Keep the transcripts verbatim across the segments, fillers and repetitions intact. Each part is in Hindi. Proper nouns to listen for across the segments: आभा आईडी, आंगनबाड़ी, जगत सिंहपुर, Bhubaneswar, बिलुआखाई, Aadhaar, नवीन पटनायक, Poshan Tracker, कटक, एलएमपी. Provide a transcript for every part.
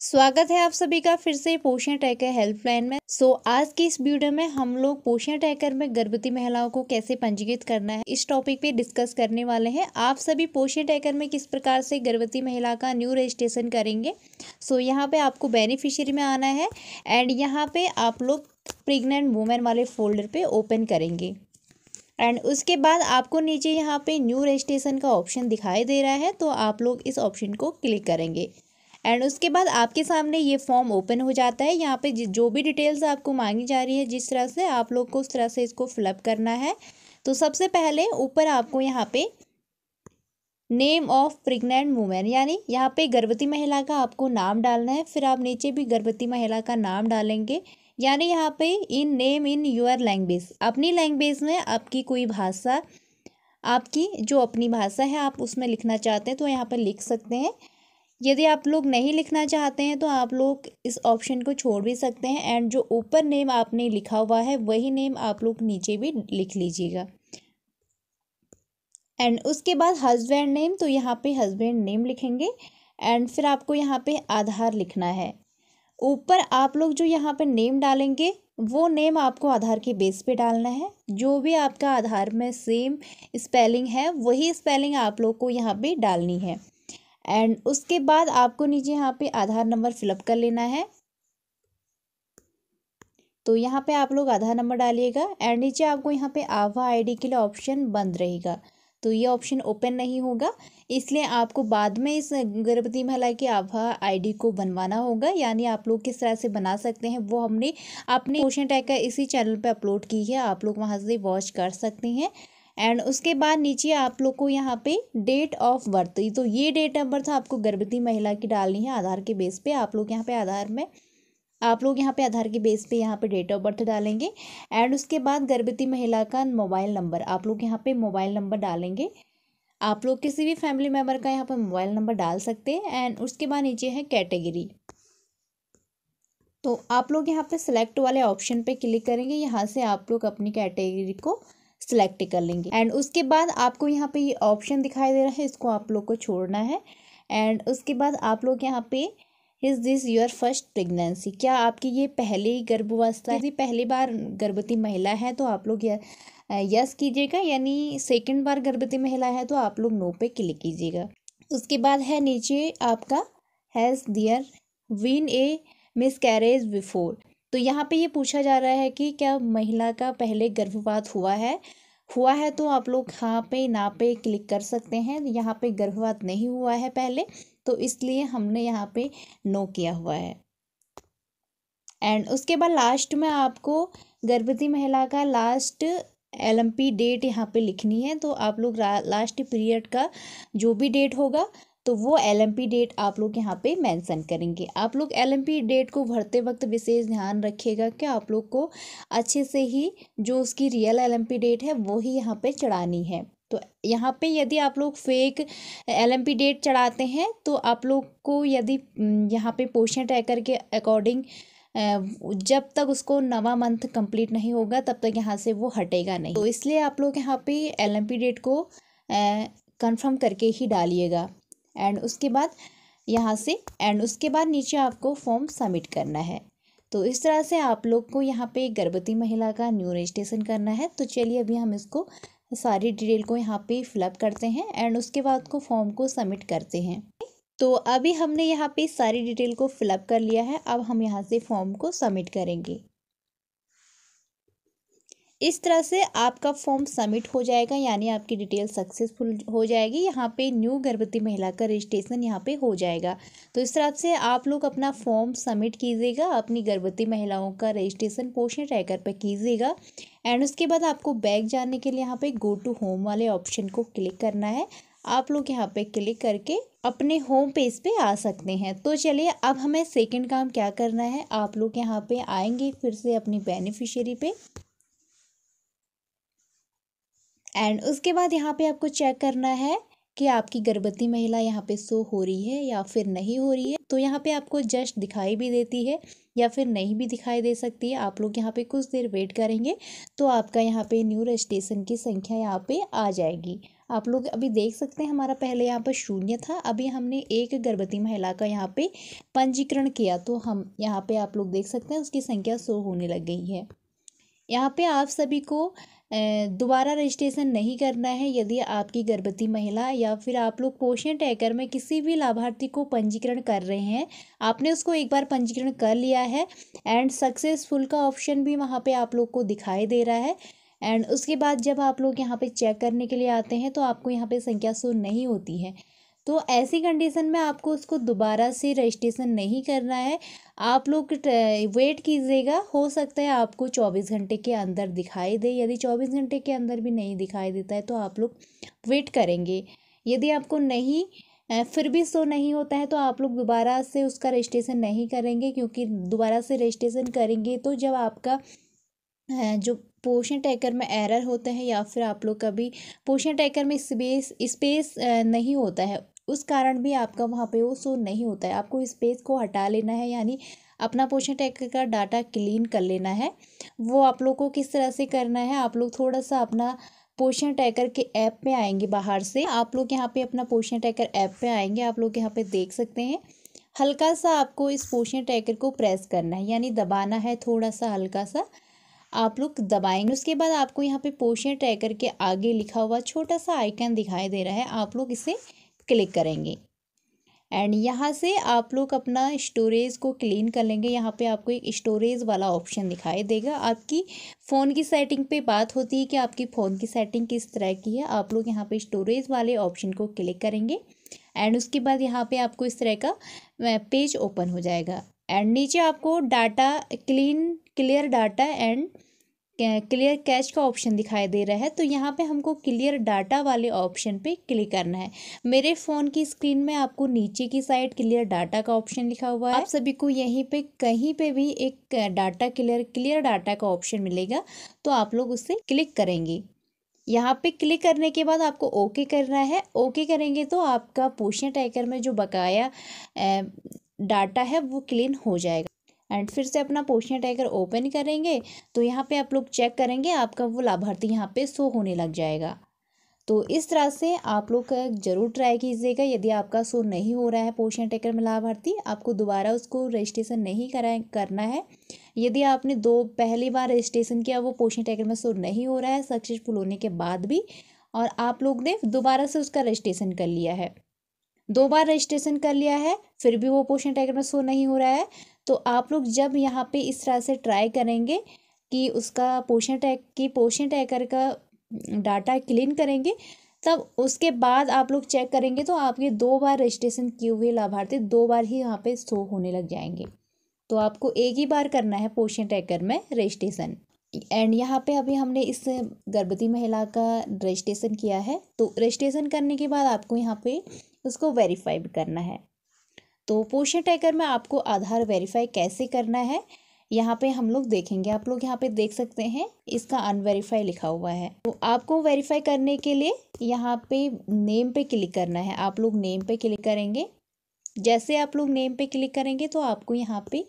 स्वागत है आप सभी का फिर से पोषण ट्रैकर हेल्पलाइन में। सो so, आज की इस वीडियो में हम लोग पोषण ट्रैकर में गर्भवती महिलाओं को कैसे पंजीकृत करना है इस टॉपिक पे डिस्कस करने वाले हैं। आप सभी पोषण ट्रैकर में किस प्रकार से गर्भवती महिला का न्यू रजिस्ट्रेशन करेंगे। सो so, यहाँ पे आपको बेनिफिशियरी में आना है एंड यहाँ पे आप लोग प्रेग्नेंट वुमेन वाले फोल्डर पे ओपन करेंगे एंड उसके बाद आपको नीचे यहाँ पे न्यू रजिस्ट्रेशन का ऑप्शन दिखाई दे रहा है, तो आप लोग इस ऑप्शन को क्लिक करेंगे एंड उसके बाद आपके सामने ये फॉर्म ओपन हो जाता है। यहाँ पे जो भी डिटेल्स आपको मांगी जा रही है जिस तरह से आप लोग को उस तरह से इसको फिलअप करना है। तो सबसे पहले ऊपर आपको यहाँ पे नेम ऑफ प्रेग्नेंट वुमेन यानी यहाँ पे गर्भवती महिला का आपको नाम डालना है, फिर आप नीचे भी गर्भवती महिला का नाम डालेंगे यानी यहाँ पे in name in your language, अपनी लैंग्वेज में आपकी कोई भाषा, आपकी जो अपनी भाषा है आप उसमें लिखना चाहते हैं तो यहाँ पर लिख सकते हैं। यदि आप लोग नहीं लिखना चाहते हैं तो आप लोग इस ऑप्शन को छोड़ भी सकते हैं एंड जो ऊपर नेम आपने लिखा हुआ है वही नेम आप लोग नीचे भी लिख लीजिएगा एंड उसके बाद हस्बैंड नेम, तो यहाँ पे हस्बैंड नेम लिखेंगे एंड फिर आपको यहाँ पे आधार लिखना है। ऊपर आप लोग जो यहाँ पे नेम डालेंगे वो नेम आपको आधार के बेस पे डालना है, जो भी आपका आधार में सेम स्पेलिंग है वही स्पेलिंग आप लोग को यहाँ पे डालनी है एंड उसके बाद आपको नीचे यहाँ पे आधार नंबर फिलअप कर लेना है। तो यहाँ पे आप लोग आधार नंबर डालिएगा एंड नीचे आपको यहाँ पे आभा आईडी के लिए ऑप्शन बंद रहेगा, तो ये ऑप्शन ओपन नहीं होगा, इसलिए आपको बाद में इस गर्भवती महिला की आभा आईडी को बनवाना होगा। यानी आप लोग किस तरह से बना सकते हैं वो हमने अपने पोषण ट्रैकर इसी चैनल पे अपलोड की है, आप लोग वहाँ से वॉच कर सकते हैं एंड उसके बाद नीचे आप लोग को यहाँ पे डेट ऑफ बर्थ, तो ये डेट ऑफ बर्थ आपको गर्भवती महिला की डालनी है आधार के बेस पे। आप लोग यहाँ पे आधार में आप लोग यहाँ पे आधार के बेस पे यहाँ पे डेट ऑफ बर्थ डालेंगे एंड उसके बाद गर्भवती महिला का मोबाइल नंबर आप लोग यहाँ पे मोबाइल नंबर डालेंगे। आप लोग किसी भी फैमिली मेम्बर का यहाँ पर मोबाइल नंबर डाल सकते हैं एंड उसके बाद नीचे है कैटेगरी, तो आप लोग यहाँ पे सिलेक्ट वाले ऑप्शन पे क्लिक करेंगे, यहाँ से आप लोग अपनी कैटेगरी को सिलेक्ट कर लेंगे एंड उसके बाद आपको यहाँ पे ये ऑप्शन दिखाई दे रहा है, इसको आप लोग को छोड़ना है एंड उसके बाद आप लोग यहाँ पे is this your first pregnancy, क्या आपकी ये पहली गर्भावस्था है, पहली बार गर्भवती महिला है तो आप लोग यस कीजिएगा, यानी सेकंड बार गर्भवती महिला है तो आप लोग नो पे क्लिक कीजिएगा। उसके बाद है नीचे आपका has there been a miscarriage before, तो यहाँ पे ये पूछा जा रहा है कि क्या महिला का पहले गर्भपात हुआ है, हुआ है तो आप लोग हाँ पे ना पे क्लिक कर सकते हैं। यहाँ पे गर्भपात नहीं हुआ है पहले तो इसलिए हमने यहाँ पे नो किया हुआ है एंड उसके बाद लास्ट में आपको गर्भवती महिला का लास्ट एलएमपी डेट यहाँ पे लिखनी है, तो आप लोग लास्ट पीरियड का जो भी डेट होगा तो वो एलएमपी डेट आप लोग यहाँ पे मेंशन करेंगे। आप लोग एलएमपी डेट को भरते वक्त विशेष ध्यान रखिएगा कि आप लोग को अच्छे से ही जो उसकी रियल एलएमपी डेट है वो ही यहाँ पे चढ़ानी है। तो यहाँ पे यदि आप लोग फेक एलएमपी डेट चढ़ाते हैं तो आप लोग को यदि यहाँ पे पोषण ट्रैकर के अकॉर्डिंग जब तक उसको नवा मंथ कंप्लीट नहीं होगा तब तक यहाँ से वो हटेगा नहीं, तो इसलिए आप लोग यहाँ पे एलएमपी डेट को कन्फर्म करके ही डालिएगा एंड उसके बाद यहाँ से एंड उसके बाद नीचे आपको फॉर्म सबमिट करना है। तो इस तरह से आप लोग को यहाँ पे गर्भवती महिला का न्यू रजिस्ट्रेशन करना है। तो चलिए अभी हम इसको सारी डिटेल को यहाँ पे फिलअप करते हैं एंड उसके बाद को फॉर्म को सबमिट करते हैं। तो अभी हमने यहाँ पे सारी डिटेल को फिलअप कर लिया है, अब हम यहाँ से फॉर्म को सबमिट करेंगे। इस तरह से आपका फॉर्म सबमिट हो जाएगा यानी आपकी डिटेल सक्सेसफुल हो जाएगी, यहाँ पे न्यू गर्भवती महिला का रजिस्ट्रेशन यहाँ पे हो जाएगा। तो इस तरह से आप लोग अपना फॉर्म सबमिट कीजिएगा, अपनी गर्भवती महिलाओं का रजिस्ट्रेशन पोषण ट्रैकर पर कीजिएगा एंड उसके बाद आपको बैक जाने के लिए यहाँ पे गो टू होम वाले ऑप्शन को क्लिक करना है। आप लोग यहाँ पे क्लिक करके अपने होम पेज पे आ सकते हैं। तो चलिए अब हमें सेकेंड काम क्या करना है, आप लोग यहाँ पे आएंगे फिर से अपनी बेनिफिशियरी पे एंड उसके बाद यहाँ पे आपको चेक करना है कि आपकी गर्भवती महिला यहाँ पे शो हो रही है या फिर नहीं हो रही है। तो यहाँ पे आपको जस्ट दिखाई भी देती है या फिर नहीं भी दिखाई दे सकती है। आप लोग यहाँ पे कुछ देर वेट करेंगे तो आपका यहाँ पे न्यू रजिस्ट्रेशन की संख्या यहाँ पे आ जाएगी। आप लोग अभी देख सकते हैं हमारा पहले यहाँ पर शून्य था, अभी हमने एक गर्भवती महिला का यहाँ पे पंजीकरण किया तो हम यहाँ पे आप लोग देख सकते हैं उसकी संख्या शो होने लग गई है। यहाँ पे आप सभी को दोबारा रजिस्ट्रेशन नहीं करना है। यदि आपकी गर्भवती महिला या फिर आप लोग पोषण ट्रैकर में किसी भी लाभार्थी को पंजीकरण कर रहे हैं, आपने उसको एक बार पंजीकरण कर लिया है एंड सक्सेसफुल का ऑप्शन भी वहाँ पे आप लोग को दिखाई दे रहा है एंड उसके बाद जब आप लोग यहाँ पे चेक करने के लिए आते हैं तो आपको यहाँ पे संख्या शो नहीं होती है। तो ऐसी कंडीशन में आपको उसको दोबारा से रजिस्ट्रेशन नहीं करना है। आप लोग वेट कीजिएगा, हो सकता है आपको चौबीस घंटे के अंदर दिखाई दे। यदि चौबीस घंटे के अंदर भी नहीं दिखाई देता है तो आप लोग वेट करेंगे। यदि आपको नहीं फिर भी शो नहीं होता है तो आप लोग दोबारा से उसका रजिस्ट्रेशन नहीं करेंगे, क्योंकि दोबारा से रजिस्ट्रेशन करेंगे तो जब आपका जो पोषण ट्रैकर में एरर होता है या फिर आप लोग कभी पोषण ट्रैकर में स्पेस स्पेस नहीं होता है उस कारण भी आपका वहाँ पे वो शो नहीं होता है। आपको स्पेस को हटा लेना है, यानी अपना पोषण ट्रैकर का डाटा क्लीन कर लेना है। वो आप लोग को किस तरह से करना है, आप लोग थोड़ा सा अपना पोषण ट्रैकर के ऐप में आएंगे। बाहर से आप लोग यहाँ पे अपना पोषण ट्रैकर ऐप पे आएंगे। आप लोग यहाँ पे देख सकते हैं हल्का सा आपको इस पोषण ट्रैकर को प्रेस करना है, यानी दबाना है थोड़ा सा, हल्का सा आप लोग दबाएंगे। उसके बाद आपको यहाँ पे पोषण ट्रैकर के आगे लिखा हुआ छोटा सा आइकन दिखाई दे रहा है, आप लोग इसे क्लिक करेंगे एंड यहाँ से आप लोग अपना स्टोरेज को क्लीन कर लेंगे। यहाँ पे आपको एक स्टोरेज वाला ऑप्शन दिखाई देगा। आपकी फ़ोन की सेटिंग पे बात होती है कि आपकी फ़ोन की सेटिंग किस तरह की है। आप लोग यहाँ पे स्टोरेज वाले ऑप्शन को क्लिक करेंगे एंड उसके बाद यहाँ पे आपको इस तरह का पेज ओपन हो जाएगा एंड नीचे आपको data clean clear data and clear cache का ऑप्शन दिखाई दे रहा है। तो यहाँ पे हमको क्लियर डाटा वाले ऑप्शन पे क्लिक करना है। मेरे फ़ोन की स्क्रीन में आपको नीचे की साइड क्लियर डाटा का ऑप्शन लिखा हुआ है। आप सभी को यहीं पे कहीं पे भी एक डाटा क्लियर क्लियर डाटा का ऑप्शन मिलेगा तो आप लोग उसे क्लिक करेंगे। यहाँ पे क्लिक करने के बाद आपको ओके करना है। ओके करेंगे तो आपका पोषण ट्रैकर में जो बकाया डाटा है वो क्लीन हो जाएगा एंड फिर से अपना पोषण ट्रैकर ओपन करेंगे तो यहाँ पे आप लोग चेक करेंगे, आपका वो लाभार्थी यहाँ पे शो होने लग जाएगा। तो इस तरह से आप लोग ज़रूर ट्राई कीजिएगा। यदि आपका शो नहीं हो रहा है पोषण ट्रैकर में लाभार्थी, आपको दोबारा उसको रजिस्ट्रेशन नहीं कराए करना है। यदि आपने दो पहली बार रजिस्ट्रेशन किया वो पोषण ट्रैकर में शो नहीं हो रहा है सक्सेसफुल होने के बाद भी, और आप लोग ने दोबारा से उसका रजिस्ट्रेशन कर लिया है, दो बार रजिस्ट्रेशन कर लिया है फिर भी वो पोषण ट्रैकर में शो नहीं हो रहा है, तो आप लोग जब यहाँ पे इस तरह से ट्राई करेंगे कि उसका पोषण ट्रैक की पोषण ट्रैकर का डाटा क्लीन करेंगे, तब उसके बाद आप लोग चेक करेंगे तो आपके दो बार रजिस्ट्रेशन किए हुए लाभार्थी दो बार ही यहाँ पे शो होने लग जाएंगे। तो आपको एक ही बार करना है पोषण ट्रैकर में रजिस्ट्रेशन। एंड यहाँ पे अभी हमने इस गर्भवती महिला का रजिस्ट्रेशन किया है तो रजिस्ट्रेशन करने के बाद आपको यहाँ पे उसको वेरीफाई भी करना है। तो पोषण ट्रैकर में आपको आधार वेरीफाई कैसे करना है यहाँ पे हम लोग देखेंगे। आप लोग यहाँ पे देख सकते हैं इसका अनवेरीफाई लिखा हुआ है। तो आपको वेरीफाई करने के लिए यहाँ पे नेम पे क्लिक करना है। आप लोग नेम पे क्लिक करेंगे। जैसे आप लोग नेम पे क्लिक करेंगे तो आपको यहाँ पे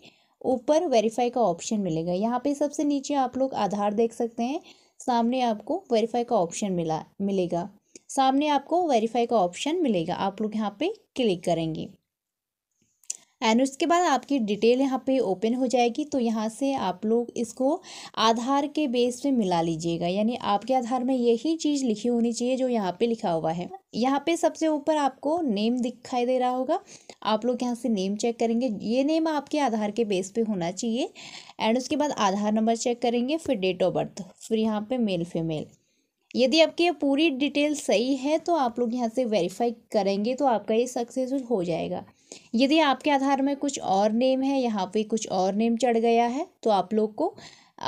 ऊपर वेरीफाई का ऑप्शन मिलेगा। यहाँ पे सबसे नीचे आप लोग आधार देख सकते हैं, सामने आपको वेरीफाई का ऑप्शन मिला मिलेगा सामने आपको वेरीफाई का ऑप्शन मिलेगा आप लोग यहाँ पे क्लिक करेंगे एंड उसके बाद आपकी डिटेल यहाँ पे ओपन हो जाएगी। तो यहाँ से आप लोग इसको आधार के बेस पे मिला लीजिएगा, यानी आपके आधार में यही चीज़ लिखी होनी चाहिए जो यहाँ पे लिखा हुआ है। यहाँ पे सबसे ऊपर आपको नेम दिखाई दे रहा होगा, आप लोग यहाँ से नेम चेक करेंगे। ये नेम आपके आधार के बेस पे होना चाहिए एंड उसके बाद आधार नंबर चेक करेंगे, फिर डेट ऑफ बर्थ, फिर यहाँ पे मेल फीमेल। यदि आपकी ये पूरी डिटेल सही है तो आप लोग यहाँ से वेरीफाई करेंगे तो आपका ये सक्सेसफुल हो जाएगा। यदि आपके आधार में कुछ और नेम है, यहाँ पे कुछ और नेम चढ़ गया है, तो आप लोग को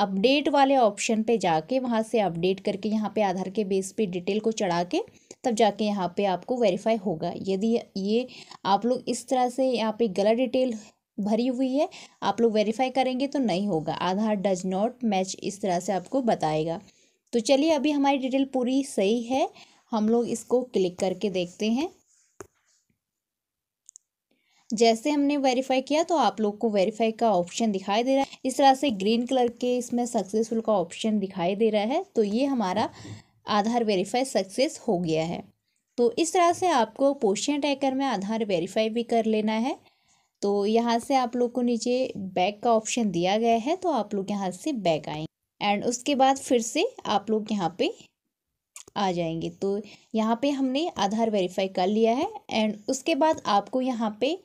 अपडेट वाले ऑप्शन पे जाके वहाँ से अपडेट करके यहाँ पे आधार के बेस पे डिटेल को चढ़ा के तब जाके यहाँ पे आपको वेरीफाई होगा। यदि ये आप लोग इस तरह से यहाँ पे गलत डिटेल भरी हुई है आप लोग वेरीफाई करेंगे तो नहीं होगा, आधार डज नॉट मैच इस तरह से आपको बताएगा। तो चलिए अभी हमारी डिटेल पूरी सही है, हम लोग इसको क्लिक करके देखते हैं। जैसे हमने वेरीफाई किया तो आप लोग को वेरीफाई का ऑप्शन दिखाई दे रहा है, इस तरह से ग्रीन कलर के इसमें सक्सेसफुल का ऑप्शन दिखाई दे रहा है। तो ये हमारा आधार वेरीफाई सक्सेस हो गया है। तो इस तरह से आपको पोषण ट्रैकर में आधार वेरीफाई भी कर लेना है। तो यहाँ से आप लोग को नीचे बैक का ऑप्शन दिया गया है, तो आप लोग यहाँ से बैक आएंगे एंड उसके बाद फिर से आप लोग यहाँ पे आ जाएंगे। तो यहाँ पे हमने आधार वेरीफाई कर लिया है एंड उसके बाद आपको यहाँ पे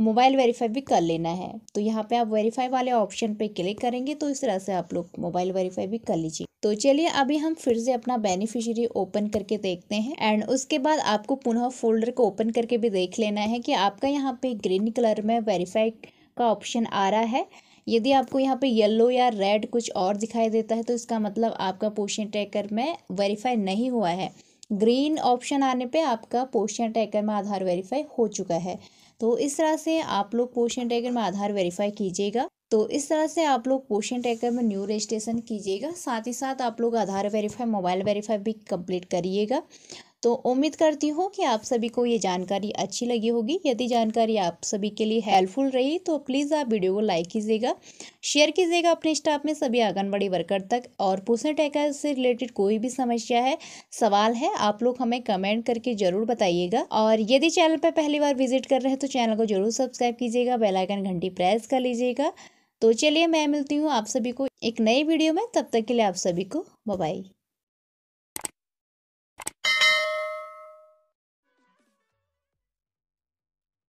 मोबाइल वेरीफाई भी कर लेना है। तो यहाँ पे आप वेरीफाई वाले ऑप्शन पे क्लिक करेंगे तो इस तरह से आप लोग मोबाइल वेरीफाई भी कर लीजिए। तो चलिए अभी हम फिर से अपना बेनिफिशियरी ओपन करके देखते हैं एंड उसके बाद आपको पुनः फोल्डर को ओपन करके भी देख लेना है कि आपका यहाँ पे ग्रीन कलर में वेरीफाई का ऑप्शन आ रहा है। यदि आपको यहाँ पे येलो या रेड कुछ और दिखाई देता है तो इसका मतलब आपका पोषण ट्रैकर में वेरीफाई नहीं हुआ है। ग्रीन ऑप्शन आने पे आपका पोषण ट्रैकर में आधार वेरीफाई हो चुका है। तो इस तरह से आप लोग पोषण ट्रैकर में आधार वेरीफाई कीजिएगा। तो इस तरह से आप लोग पोषण ट्रैकर में न्यू रजिस्ट्रेशन कीजिएगा, साथ ही साथ आप लोग आधार वेरीफाई मोबाइल वेरीफाई भी कंप्लीट करिएगा। तो उम्मीद करती हूँ कि आप सभी को ये जानकारी अच्छी लगी होगी। यदि जानकारी आप सभी के लिए हेल्पफुल रही तो प्लीज़ आप वीडियो को लाइक कीजिएगा, शेयर कीजिएगा अपने स्टाफ में सभी आंगनबाड़ी वर्कर तक। और पोषण ट्रैकर से रिलेटेड कोई भी समस्या है, सवाल है, आप लोग हमें कमेंट करके जरूर बताइएगा। और यदि चैनल पर पहली बार विजिट कर रहे हैं तो चैनल को जरूर सब्सक्राइब कीजिएगा, बेल आइकन घंटी प्रेस कर लीजिएगा। तो चलिए मैं मिलती हूँ आप सभी को एक नई वीडियो में, तब तक के लिए आप सभी को बाय बाय।